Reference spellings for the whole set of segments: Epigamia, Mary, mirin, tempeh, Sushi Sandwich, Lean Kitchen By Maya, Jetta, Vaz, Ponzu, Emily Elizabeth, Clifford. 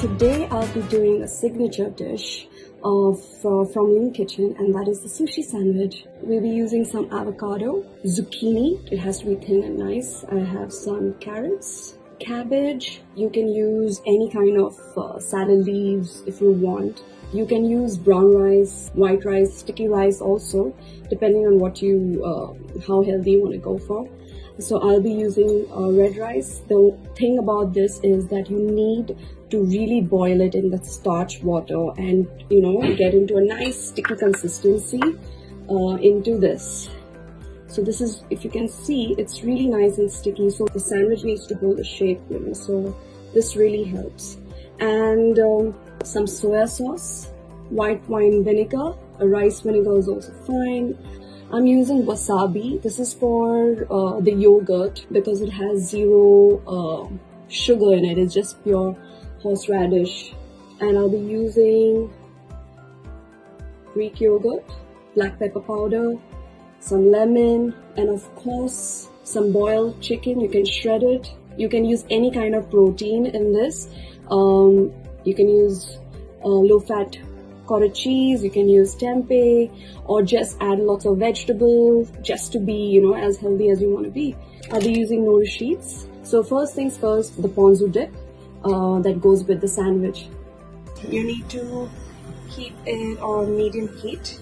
Today I'll be doing a signature dish from Lean Kitchen, and that is the sushi sandwich. We'll be using some avocado, zucchini, it has to be thin and nice. I have some carrots, cabbage. You can use any kind of salad leaves if you want. You can use brown rice, white rice, sticky rice also, depending on what you, how healthy you want to go for. So I'll be using red rice. The thing about this is that you need to really boil it in the starch water and, you know, get into a nice sticky consistency into this. So this is, if you can see, it's really nice and sticky. So the sandwich needs to hold the shape, you know, so this really helps. And some soya sauce, white wine vinegar, a rice vinegar is also fine. I'm using wasabi. This is for the yogurt because it has zero sugar in it. It's just pure horseradish. And I'll be using Greek yogurt, black pepper powder, some lemon, and of course some boiled chicken. You can shred it. You can use any kind of protein in this. You can use low-fat cottage cheese, you can use tempeh, or just add lots of vegetables just to be, you know, as healthy as you want to be. I'll be using nourish sheets. So first things first, the ponzu dip that goes with the sandwich. You need to keep it on medium heat.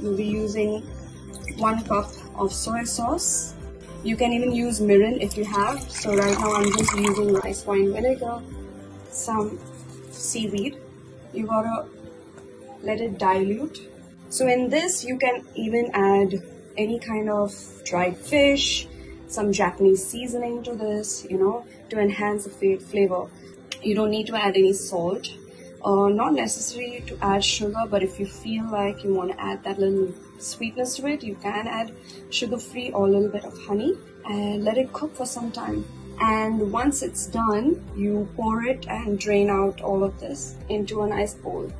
You'll be using 1 cup of soy sauce. You can even use mirin if you have. So right now I'm just using rice wine vinegar, some seaweed. You gotta let it dilute. So in this you can even add any kind of dried fish, some Japanese seasoning to this, you know, to enhance the flavor. You don't need to add any salt, not necessary to add sugar, but if you feel like you want to add that little sweetness to it, you can add sugar-free or a little bit of honey and let it cook for some time. And once it's done, you pour it and drain out all of this into a nice bowl.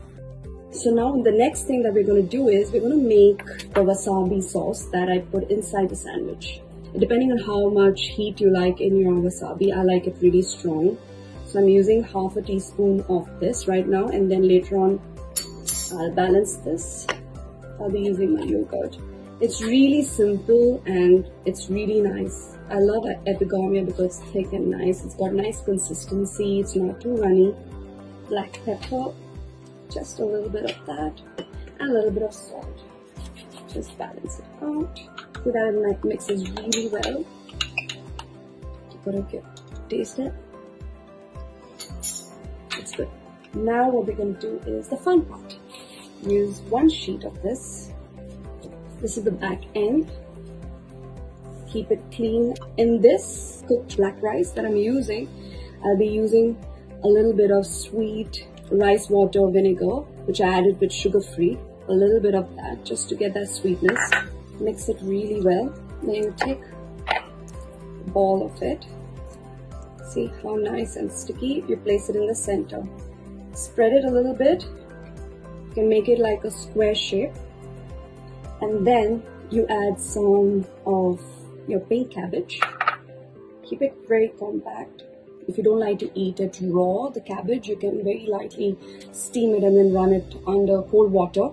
So now the next thing that we're going to do is we're going to make the wasabi sauce that I put inside the sandwich. Depending on how much heat you like in your wasabi, I like it really strong. So I'm using half a teaspoon of this right now, and then later on I'll balance this. I'll be using my yogurt. It's really simple and it's really nice. I love Epigamia because it's thick and nice. It's got nice consistency. It's not too runny. Black pepper. Just a little bit of that, and a little bit of salt. Just balance it out so that it like mixes really well. Taste it. It's good. Now what we're going to do is the fun part. Use 1 sheet of this. This is the back end. Keep it clean. In this cooked black rice that I'm using, I'll be using a little bit of sweet rice water vinegar, which I added with sugar-free, a little bit of that just to get that sweetness. Mix it really well. Then you take a ball of it. See how nice and sticky? You place it in the center. Spread it a little bit. You can make it like a square shape. And then you add some of your pink cabbage. Keep it very compact. If you don't like to eat it raw, the cabbage, you can very lightly steam it and then run it under cold water.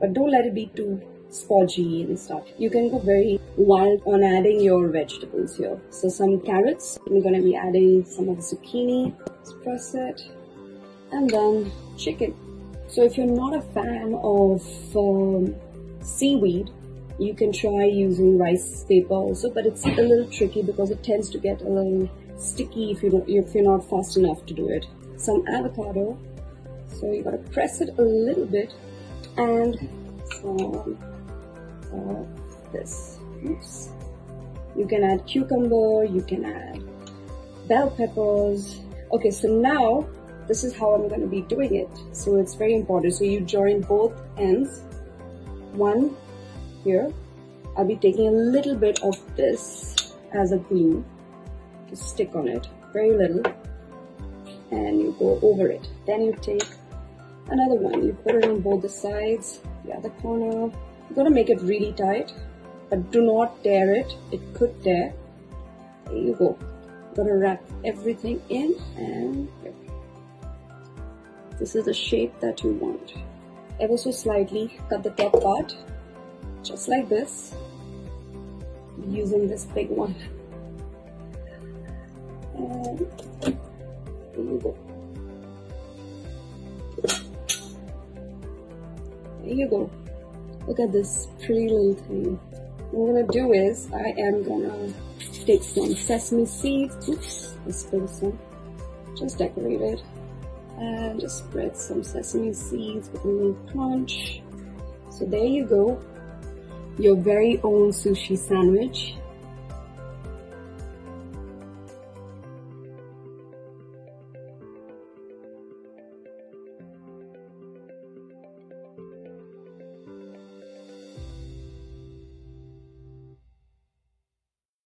But don't let it be too spongy and stuff. You can go very wild on adding your vegetables here. So some carrots, I'm going to be adding some of the zucchini. Let's press it. And then chicken. So if you're not a fan of seaweed, you can try using rice paper also. But it's a little tricky because it tends to get a little sticky if you're not fast enough to do it. Some avocado, so you gotta press it a little bit, and some of this. Oops. You can add cucumber, you can add bell peppers. Okay, so now this is how I'm gonna be doing it. So it's very important. So you join both ends. One here. I'll be taking a little bit of this as a glue. Just stick on it, very little, and you go over it. Then you take another one, you put it on both the sides, the other corner. You're gonna make it really tight, but do not tear it, it could tear. There you go. You're gonna wrap everything in, and This is the shape that you want. Ever so slightly cut the top part, just like this, using this big one. And there you go. There you go. Look at this pretty little thing. What I'm gonna do is I am gonna take some sesame seeds. Oops, I spilled some. Just decorate it. And just spread some sesame seeds with a little crunch. So there you go, your very own sushi sandwich.